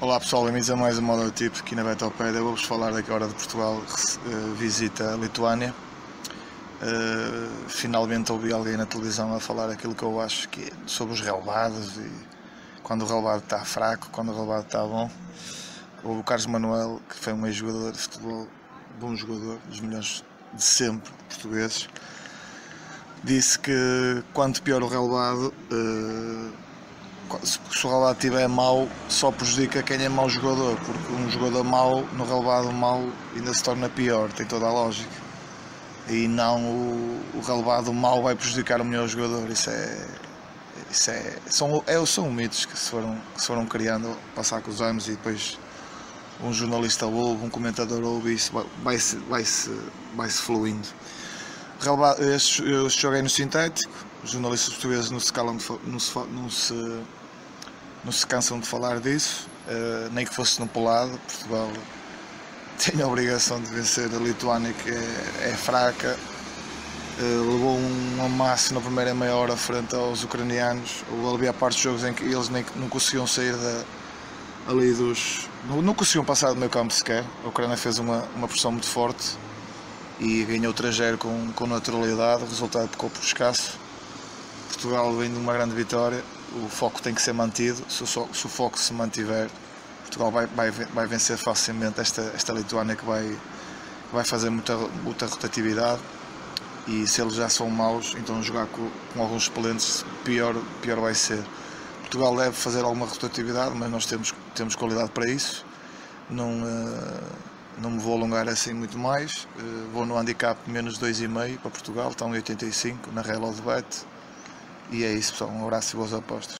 Olá pessoal, bem-vindos a mais um Monotips aqui na Betopedia. Vou-vos falar da que a Hora de Portugal visita a Lituânia. Finalmente ouvi alguém na televisão a falar aquilo que eu acho que é sobre os relevados e quando o relevado está fraco, quando o relevado está bom. Houve o Carlos Manuel, que foi um ex-jogador de futebol, bom jogador, dos melhores de sempre de portugueses, disse que quanto pior o relevado, se o relevado estiver mau, só prejudica quem é mau jogador, porque um jogador mau no relevado mau ainda se torna pior, tem toda a lógica. E não o relevado mau vai prejudicar o melhor jogador. São mitos que se foram criando passar com os anos, e depois um jornalista ouve, um comentador ouve, e isso vai-se fluindo. Relevado, eu joguei no sintético. Os jornalistas portugueses não se cansam de falar disso, nem que fosse no pelado. Portugal tem a obrigação de vencer a Lituânia, que é fraca. Levou um amasso na primeira meia hora frente aos ucranianos. Havia partes de jogos em que eles não conseguiam sair ali dos... Não conseguiam passar do meio campo sequer. A Ucrânia fez uma pressão muito forte e ganhou 3-0 com naturalidade. O resultado ficou por escasso. Portugal vem de uma grande vitória, o foco tem que ser mantido. Se o foco se mantiver, Portugal vai vencer facilmente esta Lituânia, que vai fazer muita rotatividade, e se eles já são maus, então jogar com alguns suplentes pior vai ser. Portugal deve fazer alguma rotatividade, mas nós temos qualidade para isso. Não me vou alongar assim muito mais. Vou no handicap menos 2,5 para Portugal, estão em 85 na MollyBet. E é isso pessoal, um abraço e boas apostas.